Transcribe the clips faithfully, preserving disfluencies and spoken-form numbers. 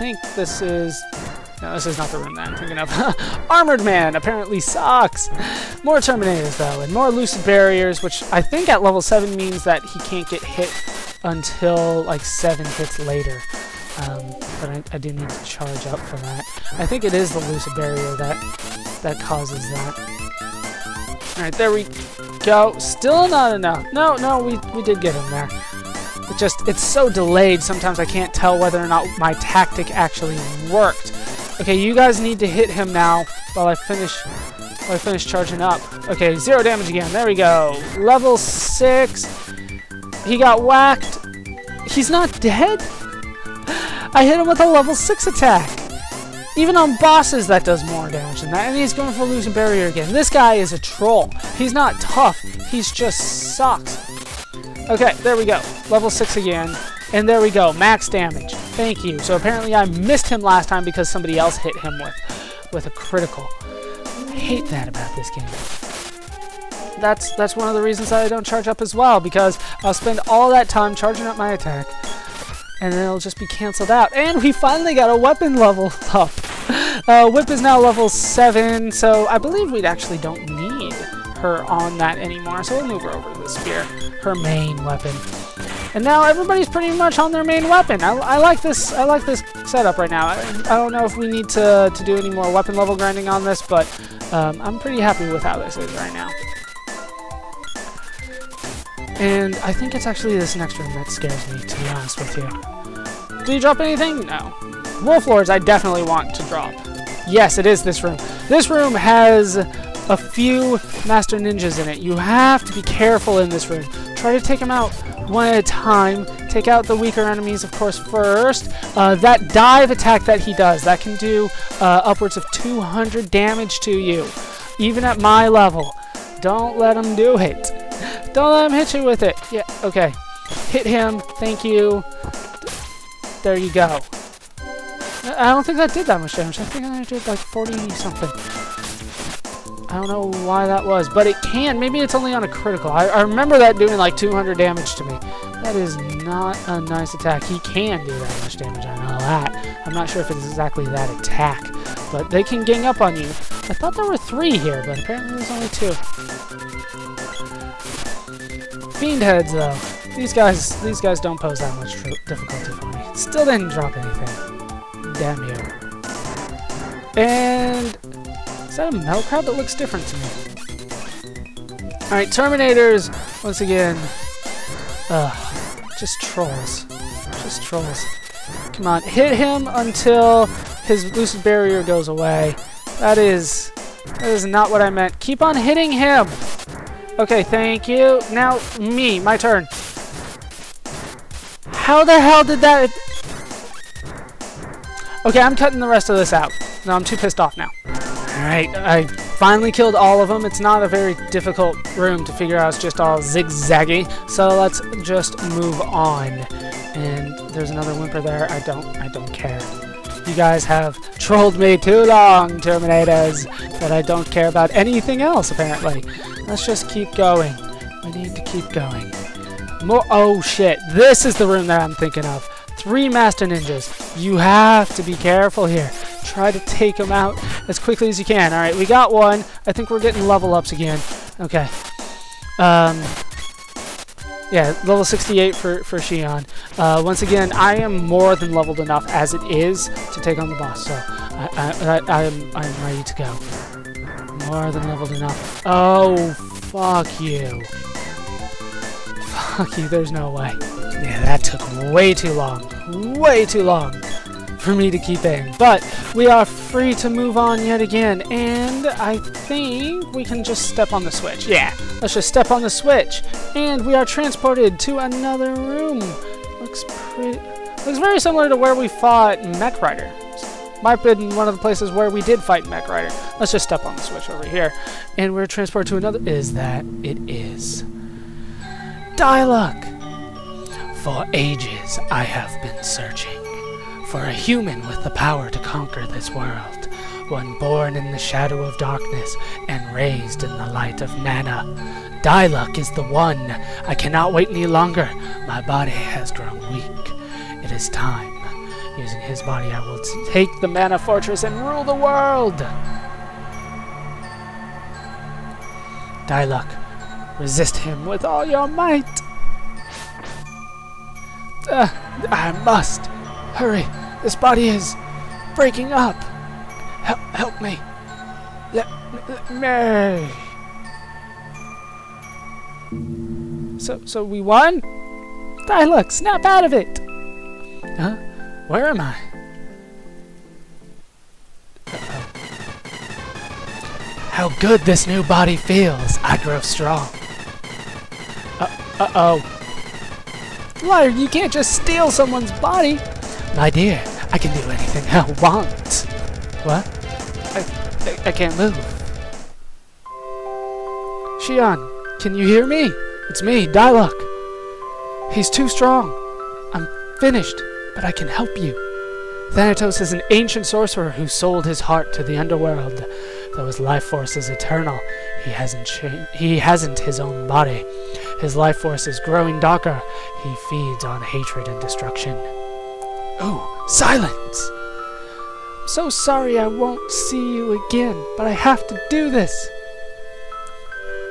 think this is... No, this is not the room that I'm thinking of. Armored Man apparently sucks! More Terminators, though, and more Lucid Barriers, which I think at level seven means that he can't get hit until, like, seven hits later. Um, but I, I do need to charge up for that. I think it is the Lucid Barrier that, that causes that. Alright, there we go. Still not enough. No, no, we, we did get him there. It just, it's so delayed, sometimes I can't tell whether or not my tactic actually worked. Okay, you guys need to hit him now while I finish while I finish charging up. Okay, zero damage again. There we go. Level six. He got whacked. He's not dead? I hit him with a level six attack. Even on bosses, that does more damage than that. And he's going for Lucid Barrier again. This guy is a troll. He's not tough. He's just sucks. Okay, there we go. Level six again. And there we go, max damage. Thank you. So apparently I missed him last time because somebody else hit him with, with a critical. I hate that about this game. That's, that's one of the reasons that I don't charge up as well, because I'll spend all that time charging up my attack, and then it'll just be canceled out. And we finally got a weapon level up. Uh, Whip is now level seven, so I believe we actually don't need her on that anymore. So we'll move her over to the spear, her main weapon. And now everybody's pretty much on their main weapon. I, I like this. I like this setup right now. I, I don't know if we need to to do any more weapon level grinding on this, but um, I'm pretty happy with how this is right now. And I think it's actually this next room that scares me, to be honest with you. Do you drop anything? No. Wolf Lords, I definitely want to drop. Yes, it is this room. This room has a few Master Ninjas in it. You have to be careful in this room. Try to take them out one at a time. Take out the weaker enemies, of course, first. Uh, that dive attack that he does, that can do uh, upwards of two hundred damage to you, even at my level. Don't let him do it. Don't let him hit you with it. Yeah, okay. Hit him. Thank you. There you go. I don't think that did that much damage. I think I did like forty something. I don't know why that was, but it can. Maybe it's only on a critical. I, I remember that doing like two hundred damage to me. That is not a nice attack. He can do that much damage. I know that. I'm not sure if it's exactly that attack, but they can gang up on you. I thought there were three here, but apparently there's only two. Fiend heads, though. These guys, these guys don't pose that much difficulty for me. Still didn't drop anything. Damn you. And... is that a metal crab that looks different to me? Alright, Terminators, once again. Ugh, just trolls. Just trolls. Come on, hit him until his Lucid Barrier goes away. That is... that is not what I meant. Keep on hitting him! Okay, thank you. Now, me, my turn. How the hell did that... Okay, I'm cutting the rest of this out. No, I'm too pissed off now. Alright, I finally killed all of them. It's not a very difficult room to figure out. It's just all zigzaggy. So let's just move on. And there's another whimper there. I don't I don't care. You guys have trolled me too long, Terminators. But I don't care about anything else, apparently. Let's just keep going. We need to keep going. More. Oh, shit. This is the room that I'm thinking of. Three Master Ninjas. You have to be careful here. Try to take them out as quickly as you can. Alright, we got one. I think we're getting level ups again. Okay. Um, yeah, level sixty-eight for, for Shion. Uh, once again, I am more than leveled enough as it is to take on the boss, so I, I, I, I, am, I am ready to go. More than leveled enough. Oh, fuck you. Fuck you, there's no way. Yeah, that took way too long. Way too long for me to keep in. But we are free to move on yet again. And I think we can just step on the switch. Yeah, let's just step on the switch. And we are transported to another room. Looks pretty... looks very similar to where we fought Mech Rider. Might have been one of the places where we did fight Mech Rider. Let's just step on the switch over here. And we're transported to another... is that it is. Dyluck! For ages I have been searching for a human with the power to conquer this world, one born in the shadow of darkness and raised in the light of Mana. Dyluck is the one. I cannot wait any longer. My body has grown weak. It is time. Using his body, I will take the Mana Fortress and rule the world! Dyluck, resist him with all your might! Uh, I must! Hurry! This body is breaking up! Help, help me! Let, let me! So, so we won? Dyluck, snap out of it! Huh? Where am I? Uh-oh. How good this new body feels! I grow strong. Uh, uh-oh. Liar, you can't just steal someone's body! My dear, I can do anything I want. What? I, I, I can't move. Shion, can you hear me? It's me, Dyluck. He's too strong. I'm finished, but I can help you. Thanatos is an ancient sorcerer who sold his heart to the underworld. Though his life force is eternal, he hasn't cha- he hasn't his own body. His life force is growing darker. He feeds on hatred and destruction. Oh, silence! I'm so sorry I won't see you again, but I have to do this.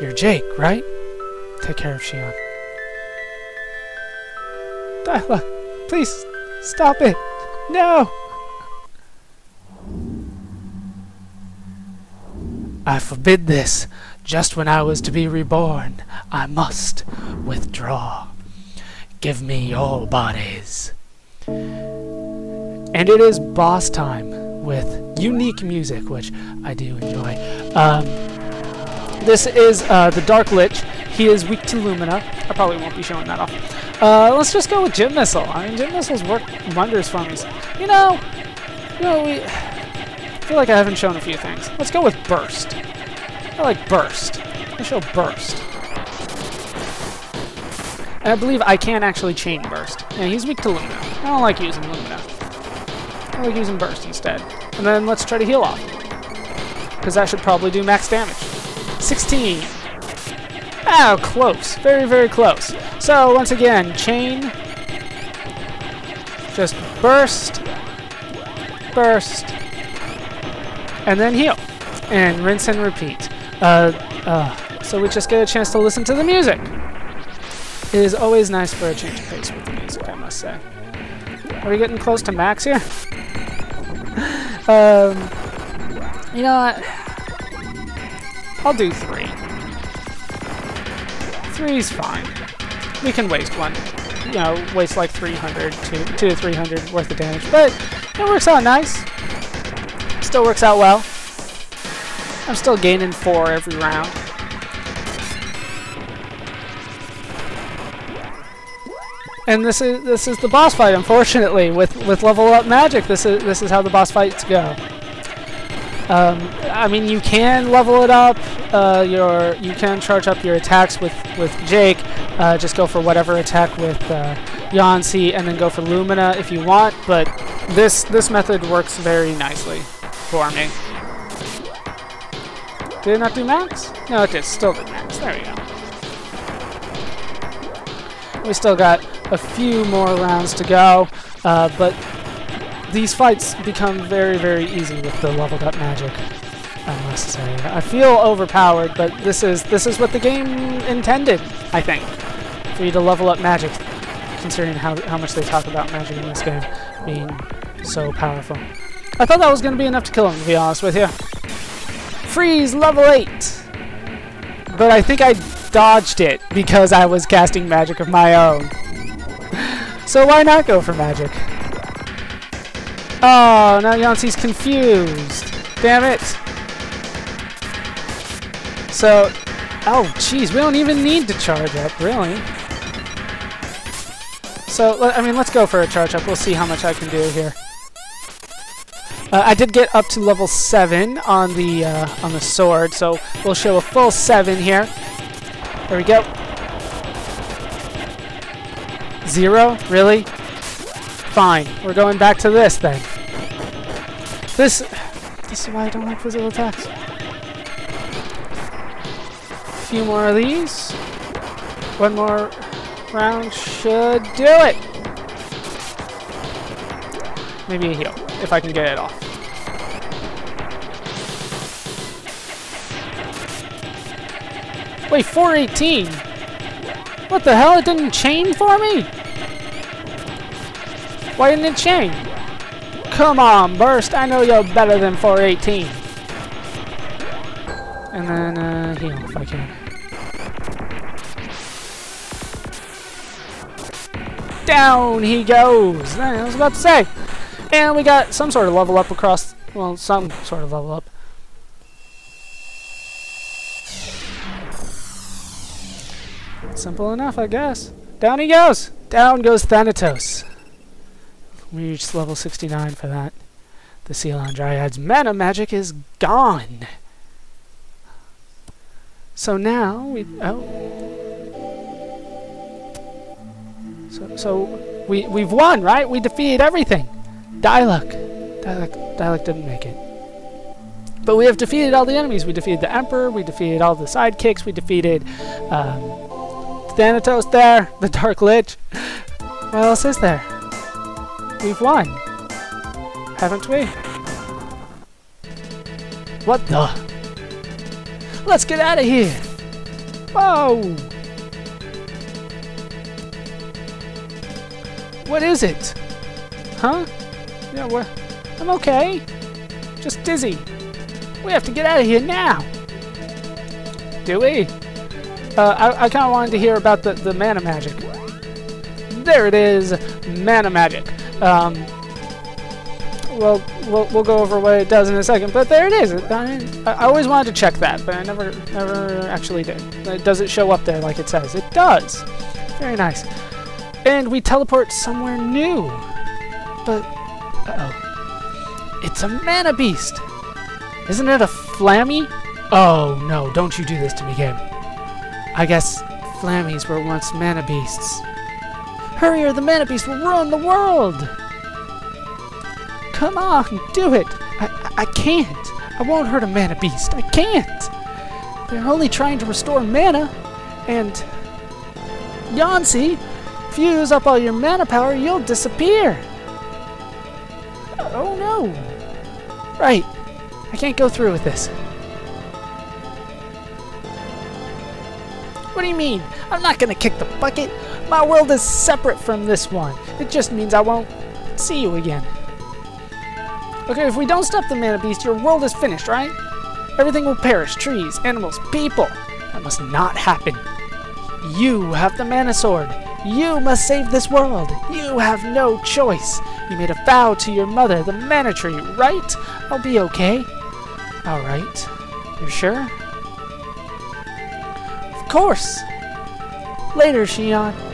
You're Jake, right? Take care of Shion. Dyluck, please stop it. No! I forbid this. Just when I was to be reborn, I must withdraw. Give me your bodies. And it is boss time with unique music, which I do enjoy. Um, this is uh, the Dark Lich. He is weak to Lumina. I probably won't be showing that off. Uh, let's just go with Jim Missile. I mean, Jim Missile's worked wonders for me. You know, you know, we, I feel like I haven't shown a few things. Let's go with Burst. I like Burst. Let's show Burst. And I believe I can actually chain Burst. Yeah, he's weak to Lumina. I don't like using Lumina. I like using Burst instead. And then let's try to heal off. Because I should probably do max damage. sixteen. Oh, close. Very, very close. So, once again, chain. Just Burst. Burst. And then heal. And rinse and repeat. Uh, uh, so we just get a chance to listen to the music. It is always nice for a change of pace with the music, I must say. Are we getting close to max here? um, you know what? I'll do three. Three's fine. We can waste one. You know, waste like three hundred, two, two to three hundred worth of damage. But it works out nice. Still works out well. I'm still gaining four every round. And this is this is the boss fight, unfortunately, with with level up magic. This is this is how the boss fights go. Um, I mean, you can level it up. Uh, your you can charge up your attacks with with Jake. Uh, just go for whatever attack with uh, Yancy, and then go for Lumina if you want. But this this method works very nicely for me. Did it not do max? No, it did. Still did max. There we go. We still got a few more rounds to go, uh, but these fights become very, very easy with the leveled up magic, I must say. I feel overpowered, but this is this is what the game intended, I think, for you to level up magic, considering how, how much they talk about magic in this game being so powerful. I thought that was going to be enough to kill him, to be honest with you. Freeze level eight! But I think I dodged it because I was casting magic of my own. So why not go for magic? Oh, now Yancy's confused. Damn it. So, oh jeez, we don't even need to charge up, really. So, I mean, let's go for a charge up. We'll see how much I can do here. Uh, I did get up to level seven on the, uh, on the sword, so we'll show a full seven here. There we go. Zero? Really? Fine. We're going back to this, then. This... This is why I don't like physical attacks. A few more of these. One more round should do it! maybe a heal, if I can get it off. Wait, four eighteen? What the hell? It didn't chain for me? Why didn't it chain? Come on, Burst, I know you're better than four eighteen. And then, uh, heal if I can. Down he goes! I was about to say! And we got some sort of level up across... Well, some sort of level up. Simple enough, I guess. Down he goes! Down goes Thanatos. We reached level sixty-nine for that. The seal on Dryad's mana magic is gone! So now we oh so so we we've won, right? We defeated everything. Dyluck, Dyluck, Dyluck didn't make it, but we have defeated all the enemies. We defeated the Emperor. We defeated all the sidekicks. We defeated um, Thanatos there, the Dark Lich. What else is there? We've won, haven't we? What the? Let's get out of here! Whoa! What is it? Huh? Yeah, what? I'm okay. Just dizzy. We have to get out of here now! Do we? Uh, I, I kind of wanted to hear about the, the mana magic. There it is! Mana magic. Um, well, we'll, we'll go over what it does in a second, but there it is. I, I always wanted to check that, but I never never actually did. Does it show up there like it says? It does. Very nice. And we teleport somewhere new. But, uh-oh. It's a Mana Beast. Isn't it a Flammy? Oh, no, don't you do this to me, game. I guess Flammies were once Mana Beasts. Hurry or the Mana Beast will ruin the world! Come on, do it! I, I can't! I won't hurt a Mana Beast! I can't! They're only trying to restore mana, and... Yancy, if you use up all your mana power, you'll disappear! Oh no! Right, I can't go through with this. What do you mean? I'm not gonna kick the bucket! My world is separate from this one! It just means I won't see you again. Okay, if we don't stop the Mana Beast, your world is finished, right? Everything will perish. Trees, animals, people. That must not happen. You have the Mana Sword. You must save this world. You have no choice. You made a vow to your mother, the Mana Tree, right? I'll be okay. Alright. You're sure? Of course. Later, Shion.